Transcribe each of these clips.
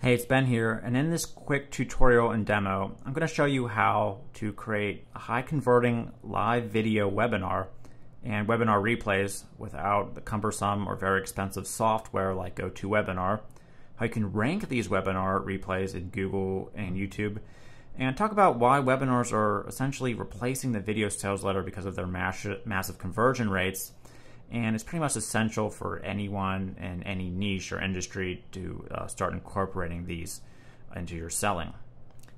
Hey, it's Ben here, and in this quick tutorial and demo, I'm going to show you how to create a high converting live video webinar and webinar replays without the cumbersome or very expensive software like GoToWebinar, how you can rank these webinar replays in Google and YouTube, and talk about why webinars are essentially replacing the video sales letter because of their massive conversion rates. And it's pretty much essential for anyone in any niche or industry to start incorporating these into your selling.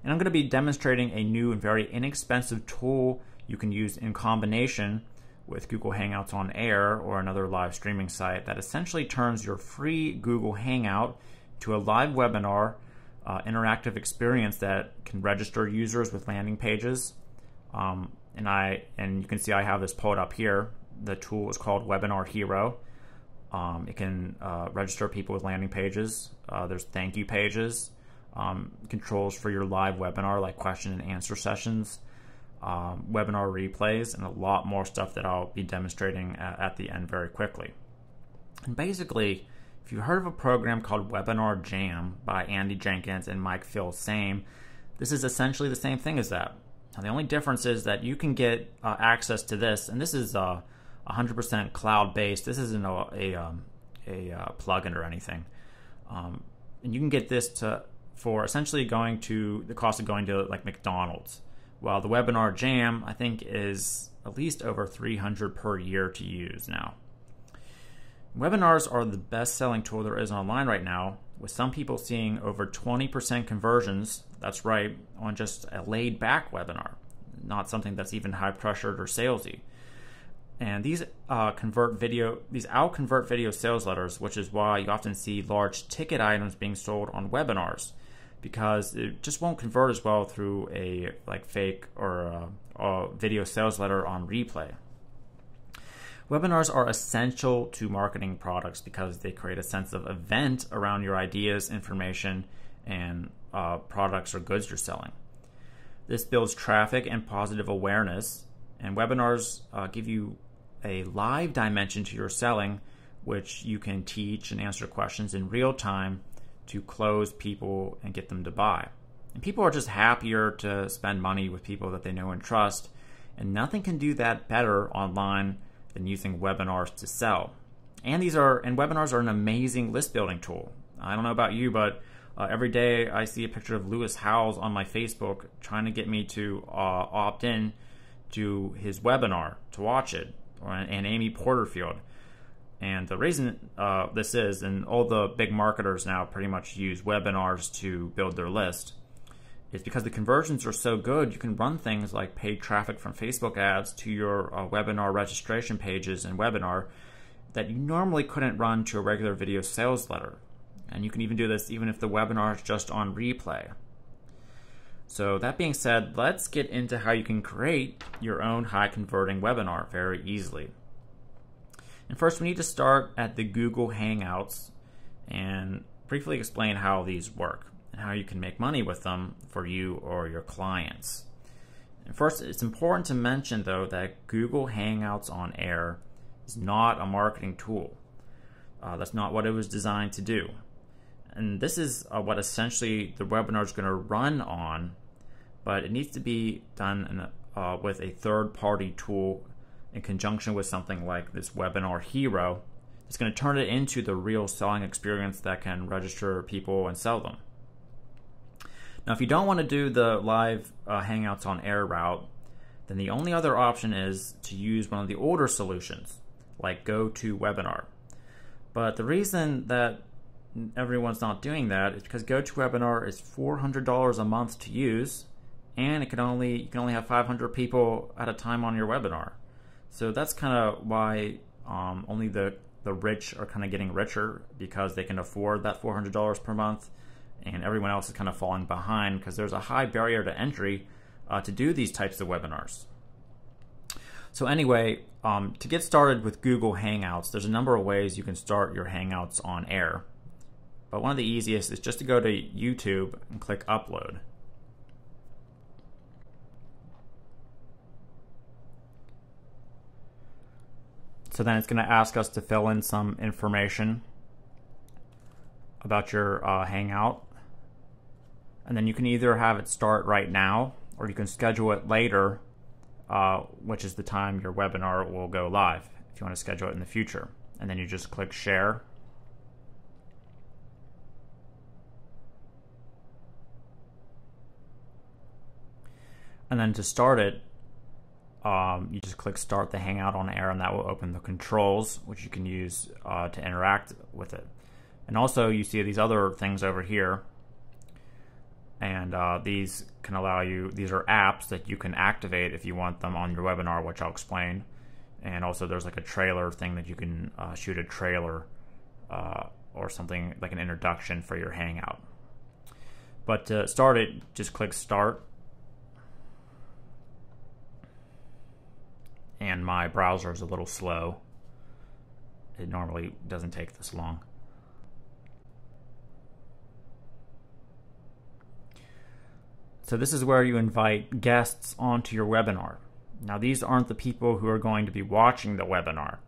And I'm going to be demonstrating a new and very inexpensive tool you can use in combination with Google Hangouts on Air or another live streaming site that essentially turns your free Google Hangout to a live webinar interactive experience that can register users with landing pages. And you can see I have this pulled up here. The tool is called Webinar Hero. It can register people with landing pages. There's thank you pages, controls for your live webinar like question and answer sessions, webinar replays, and a lot more stuff that I'll be demonstrating at the end very quickly. And basically, if you've heard of a program called Webinar Jam by Andy Jenkins and Mike Phil Same, this is essentially the same thing as that. Now, the only difference is that you can get access to this, and this is 100% cloud-based. This isn't a plugin or anything. And you can get this for essentially going to the cost of going to like McDonald's. While the Webinar Jam, I think, is at least over $300 per year to use now. Webinars are the best-selling tool there is online right now, with some people seeing over 20% conversions, that's right, on just a laid-back webinar, not something that's even high-pressured or salesy. And these out-convert video sales letters, which is why you often see large ticket items being sold on webinars, because it just won't convert as well through a like fake or a video sales letter on replay. Webinars are essential to marketing products because they create a sense of event around your ideas, information, and products or goods you're selling. This builds traffic and positive awareness, and webinars give you a live dimension to your selling, which you can teach and answer questions in real time to close people and get them to buy. And people are just happier to spend money with people that they know and trust, and nothing can do that better online than using webinars to sell. And webinars are an amazing list building tool. I don't know about you, but every day I see a picture of Lewis Howes on my Facebook trying to get me to opt in to his webinar to watch it, and Amy Porterfield. And the reason this is, and all the big marketers now pretty much use webinars to build their list, is because the conversions are so good, you can run things like paid traffic from Facebook ads to your webinar registration pages and webinar that you normally couldn't run to a regular video sales letter. And you can even do this even if the webinar is just on replay. So that being said, let's get into how you can create your own high converting webinar very easily. And first we need to start at the Google Hangouts and briefly explain how these work and how you can make money with them for you or your clients. And first, it's important to mention, though, that Google Hangouts on Air is not a marketing tool. That's not what it was designed to do. And this is what essentially the webinar is going to run on, but it needs to be done with a third-party tool in conjunction with something like this Webinar Hero. It's going to turn it into the real selling experience that can register people and sell them. Now, if you don't want to do the live Hangouts on Air route, then the only other option is to use one of the older solutions, like GoToWebinar. But the reason that everyone's not doing that is because GoToWebinar is $400 a month to use, and you can only have 500 people at a time on your webinar. So that's kind of why only the rich are kind of getting richer, because they can afford that $400 per month. And everyone else is kind of falling behind because there's a high barrier to entry to do these types of webinars. So anyway, to get started with Google Hangouts, there's a number of ways you can start your Hangouts on Air. But one of the easiest is just to go to YouTube and click Upload. So then it's going to ask us to fill in some information about your Hangout. and then you can either have it start right now or you can schedule it later, which is the time your webinar will go live if you want to schedule it in the future. And then you just click share. And then to start it, you just click Start the Hangout on Air, and that will open the controls, which you can use to interact with it. And also you see these other things over here, and these can allow you, these are apps that you can activate if you want them on your webinar, which I'll explain. And also there's like a trailer thing that you can shoot a trailer or something like an introduction for your Hangout. But to start it, just click Start. And my browser is a little slow. It normally doesn't take this long. So this is where you invite guests onto your webinar. Now these aren't the people who are going to be watching the webinar.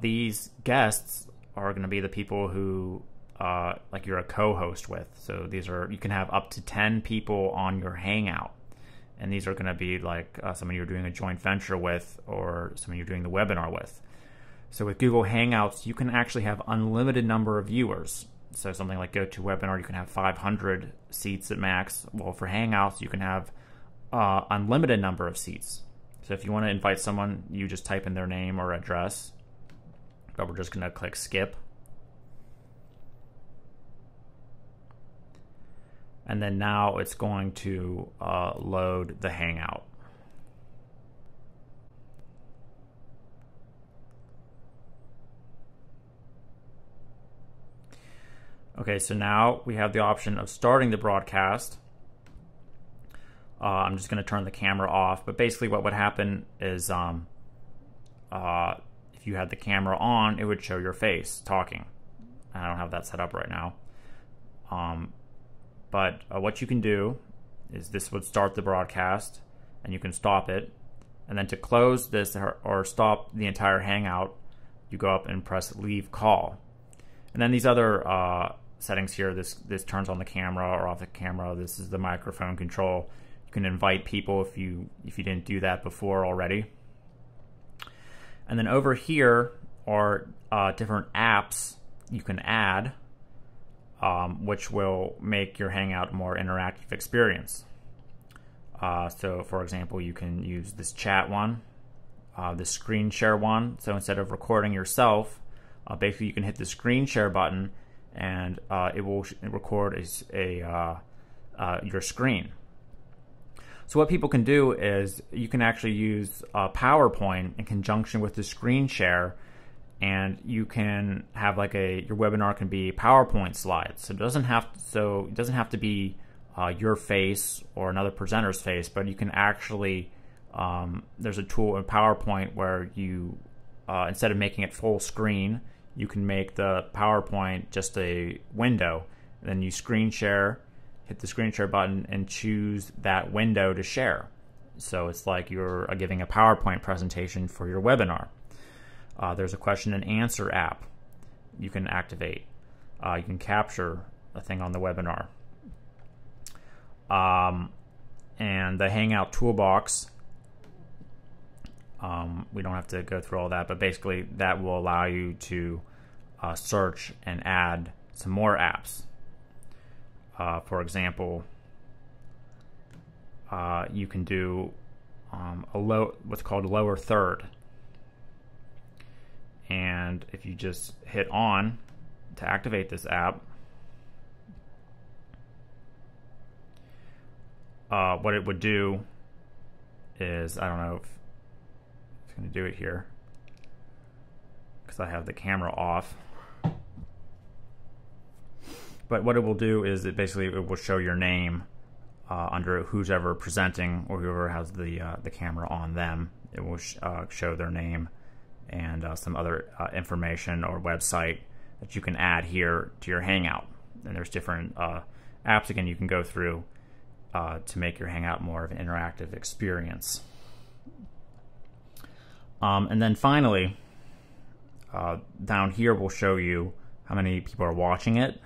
These guests are going to be the people who like you're a co-host with. So these are, you can have up to 10 people on your Hangout. And these are going to be like someone you're doing a joint venture with or someone you're doing the webinar with. So with Google Hangouts, you can actually have unlimited number of viewers. So something like GoToWebinar, you can have 500 seats at max. Well, for Hangouts, you can have unlimited number of seats. So if you want to invite someone, you just type in their name or address. But we're just going to click skip. And then now it's going to load the Hangout. Okay, so now we have the option of starting the broadcast. I'm just going to turn the camera off, but basically what would happen is if you had the camera on, it would show your face talking. I don't have that set up right now. But what you can do is this would start the broadcast, and you can stop it. And then to close this or stop the entire Hangout, you go up and press Leave Call. And then these other settings here, this turns on the camera or off the camera. This is the microphone control. You can invite people if you didn't do that before already. And then over here are different apps you can add, which will make your Hangout more interactive experience. So for example, you can use this chat one, the screen share one. So instead of recording yourself, basically you can hit the screen share button and it will record your screen. So what people can do is you can actually use PowerPoint in conjunction with the screen share, and you can have like your webinar can be PowerPoint slides. So it doesn't have to be your face or another presenter's face, but you can actually, there's a tool in PowerPoint where you, instead of making it full screen, you can make the PowerPoint just a window. And then you screen share, hit the screen share button and choose that window to share. So it's like you're giving a PowerPoint presentation for your webinar. There's a question and answer app you can activate. You can capture a thing on the webinar. And the Hangout toolbox, we don't have to go through all that, but basically that will allow you to search and add some more apps. For example, you can do what's called lower third. And if you just hit on to activate this app, what it would do is, I don't know if it's going to do it here because I have the camera off. But what it will do is it will show your name under who's ever presenting or whoever has the camera on them. It will show their name and some other information or website that you can add here to your Hangout. And there's different apps, again, you can go through to make your Hangout more of an interactive experience. And then finally, down here we'll show you how many people are watching it.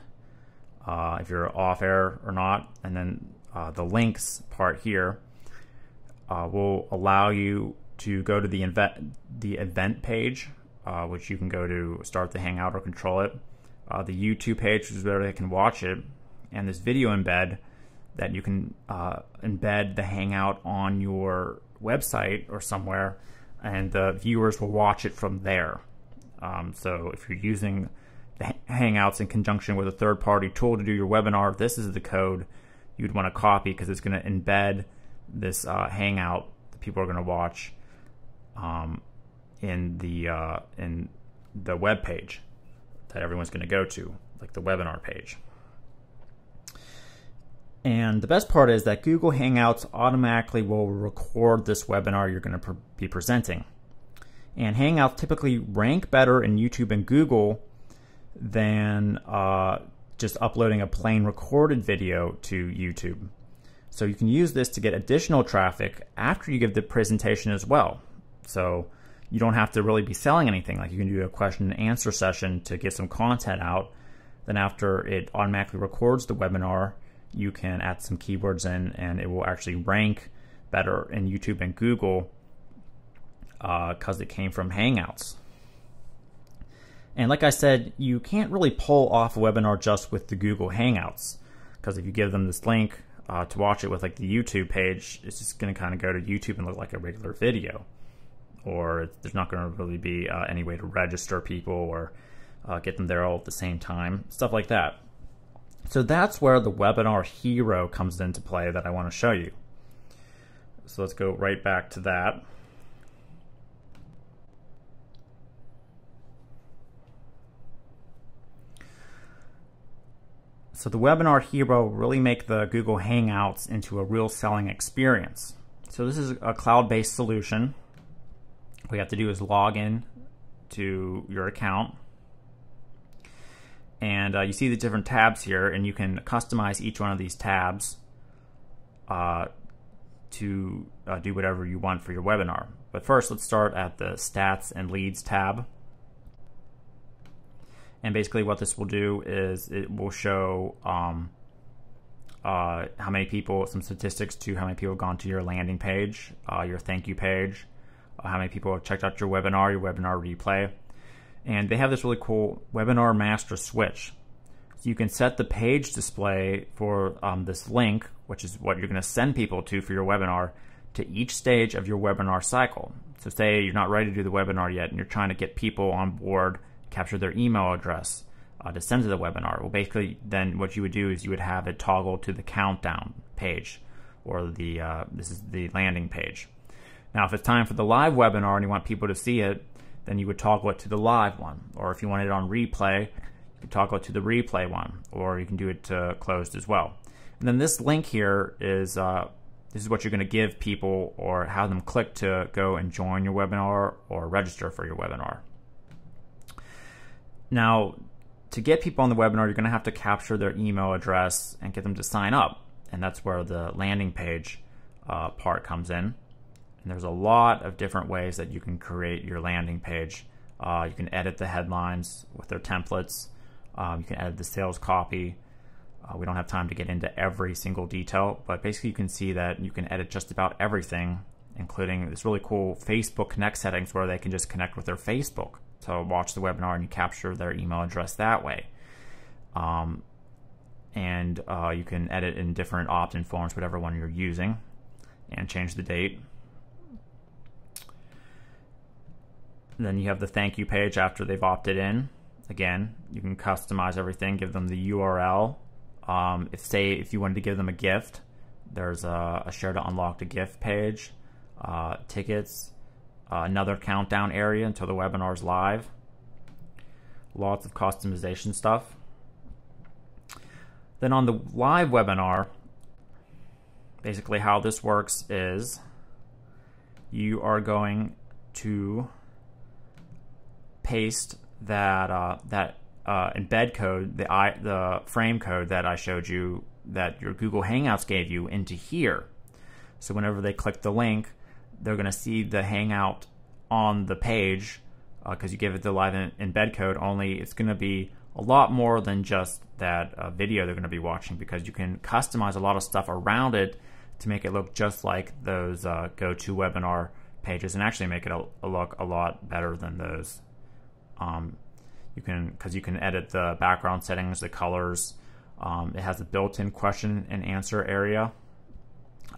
if you're off air or not. And then the links part here will allow you to go to the event page, which you can go to start the Hangout or control it. The YouTube page, which is where they can watch it. And this video embed that you can embed the Hangout on your website or somewhere, and the viewers will watch it from there. So if you're using the Hangouts in conjunction with a third-party tool to do your webinar, this is the code you'd want to copy, because it's going to embed this Hangout that people are going to watch in the web page that everyone's going to go to, like the webinar page. And the best part is that Google Hangouts automatically will record this webinar you're going to be presenting. And Hangouts typically rank better in YouTube and Google than just uploading a plain recorded video to YouTube. So you can use this to get additional traffic after you give the presentation as well. So you don't have to really be selling anything. Like, you can do a question and answer session to get some content out. Then after it automatically records the webinar, you can add some keywords in, and it will actually rank better in YouTube and Google because it came from Hangouts. And like I said, you can't really pull off a webinar just with the Google Hangouts, because if you give them this link to watch it with, like, the YouTube page, it's just going to kind of go to YouTube and look like a regular video, or there's not going to really be any way to register people or get them there all at the same time, stuff like that. So that's where the Webinar Hero comes into play that I want to show you. So let's go right back to that. So the Webinar Hero really make the Google Hangouts into a real selling experience. So this is a cloud-based solution. What you have to do is log in to your account. And you see the different tabs here, and you can customize each one of these tabs to do whatever you want for your webinar. But first, let's start at the Stats and Leads tab. And basically what this will do is it will show how many people, some statistics to how many people have gone to your landing page, your thank you page, how many people have checked out your webinar replay. And they have this really cool webinar master switch. So you can set the page display for this link, which is what you're going to send people to for your webinar, to each stage of your webinar cycle. So say you're not ready to do the webinar yet, and you're trying to get people on board, capture their email address to send to the webinar. Well, basically, then what you would do is you would have it toggle to the countdown page, or the this is the landing page. Now, if it's time for the live webinar and you want people to see it, then you would toggle it to the live one. Or if you want it on replay, you could toggle it to the replay one, or you can do it to closed as well. And then this link here is, this is what you're gonna give people, or have them click to go and join your webinar or register for your webinar. Now, to get people on the webinar, you're gonna have to capture their email address and get them to sign up. And that's where the landing page part comes in. And there's a lot of different ways that you can create your landing page. You can edit the headlines with their templates. You can edit the sales copy. We don't have time to get into every single detail, but basically you can see that you can edit just about everything, including this really cool Facebook Connect settings where they can just connect with their Facebook. So watch the webinar and you capture their email address that way. You can edit in different opt-in forms, whatever one you're using, and change the date. Then you have the thank you page after they've opted in. Again, you can customize everything, give them the URL. If you wanted to give them a gift, there's a share to unlock the gift page, tickets, another countdown area until the webinar's live. Lots of customization stuff. Then on the live webinar, basically how this works is you are going to paste that embed code, the frame code that I showed you that your Google Hangouts gave you, into here. So whenever they click the link, they're going to see the Hangout on the page because you give it the live embed code, only it's going to be a lot more than just that video they're going to be watching, because you can customize a lot of stuff around it to make it look just like those GoToWebinar pages, and actually make it look a lot better than those. You can edit the background settings, the colors. It has a built-in question and answer area.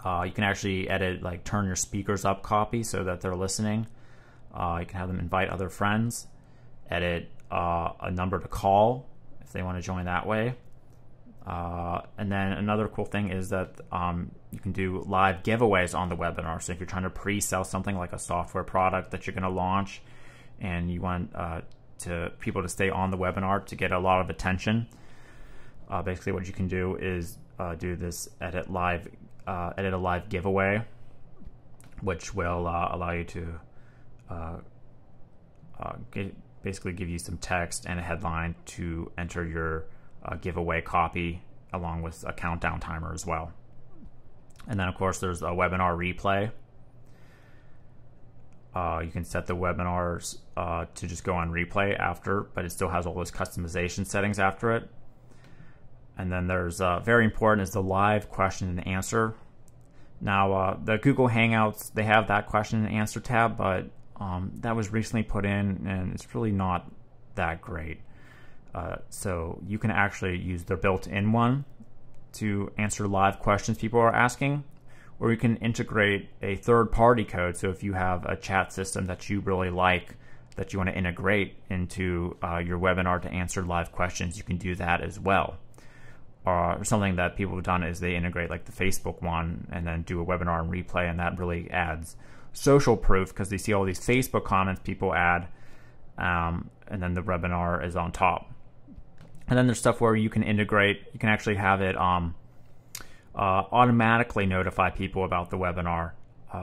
You can actually edit, like turn your speakers up copy so that they're listening. You can have them invite other friends, edit a number to call if they want to join that way. And then another cool thing is that you can do live giveaways on the webinar. So if you're trying to pre-sell something like a software product that you're going to launch, and you want people to stay on the webinar to get a lot of attention, basically what you can do is do this edit a live giveaway, which will allow you to basically give you some text and a headline to enter your giveaway copy, along with a countdown timer as well. And then of course there's a webinar replay. You can set the webinars to just go on replay after, but it still has all those customization settings after it. And then there's very important is the live question and answer. Now the Google Hangouts, they have that question and answer tab, but that was recently put in and it's really not that great. So you can actually use their built-in one to answer live questions people are asking, or you can integrate a third-party code. So if you have a chat system that you really like, that you want to integrate into your webinar to answer live questions, you can do that as well. Or something that people have done is they integrate like the Facebook one and then do a webinar and replay, and that really adds social proof, because they see all these Facebook comments people add, and then the webinar is on top. And then there's stuff where you can integrate, you can actually have it automatically notify people about the webinar,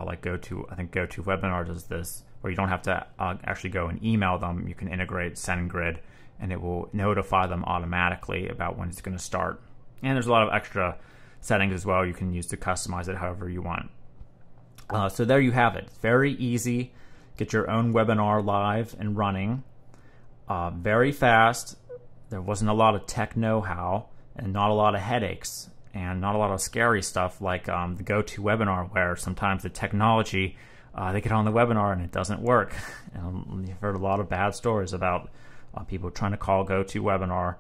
like GoToWebinar does this, where you don't have to actually go and email them. You can integrate SendGrid and it will notify them automatically about when it's going to start. And there's a lot of extra settings as well you can use to customize it however you want. So there you have it. It's very easy. Get your own webinar live and running very fast. There wasn't a lot of tech know-how and not a lot of headaches and not a lot of scary stuff like the GoToWebinar, where sometimes the technology, they get on the webinar and it doesn't work. And you've heard a lot of bad stories about people trying to call GoToWebinar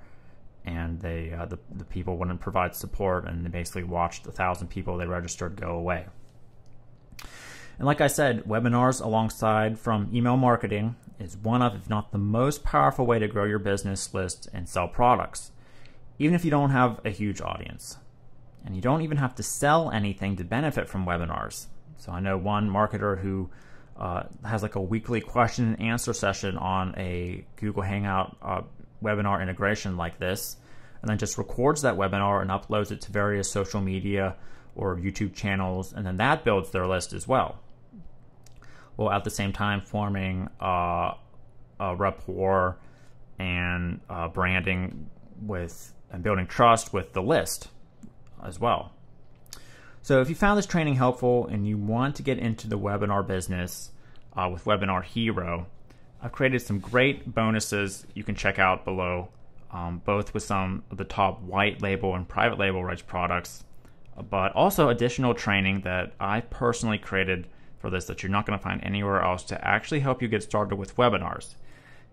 and they the people wouldn't provide support, and they basically watched 1,000 people they registered go away. And like I said, webinars alongside from email marketing is one of, if not the most powerful way to grow your business list and sell products, even if you don't have a huge audience. And you don't even have to sell anything to benefit from webinars. So I know one marketer who has like a weekly question and answer session on a Google Hangout webinar integration like this, and then just records that webinar and uploads it to various social media or YouTube channels, and then that builds their list as well. Well, at the same time forming a rapport and branding with and building trust with the list as well. So if you found this training helpful and you want to get into the webinar business with Webinar Hero, I've created some great bonuses you can check out below, both with some of the top white label and private label rights products, but also additional training that I personally created for this that you're not going to find anywhere else to actually help you get started with webinars,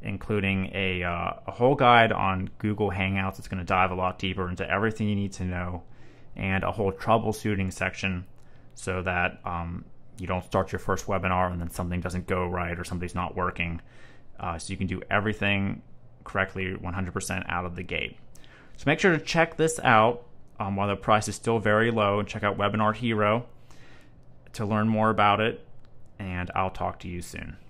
including a whole guide on Google Hangouts that's going to dive a lot deeper into everything you need to know, and a whole troubleshooting section so that you don't start your first webinar and then something doesn't go right or something's not working. So you can do everything correctly 100% out of the gate. So make sure to check this out while the price is still very low, and check out Webinar Hero to learn more about it, and I'll talk to you soon.